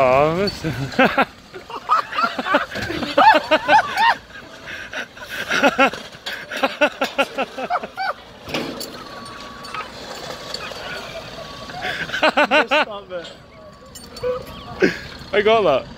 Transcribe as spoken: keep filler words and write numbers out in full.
Oh, I got that.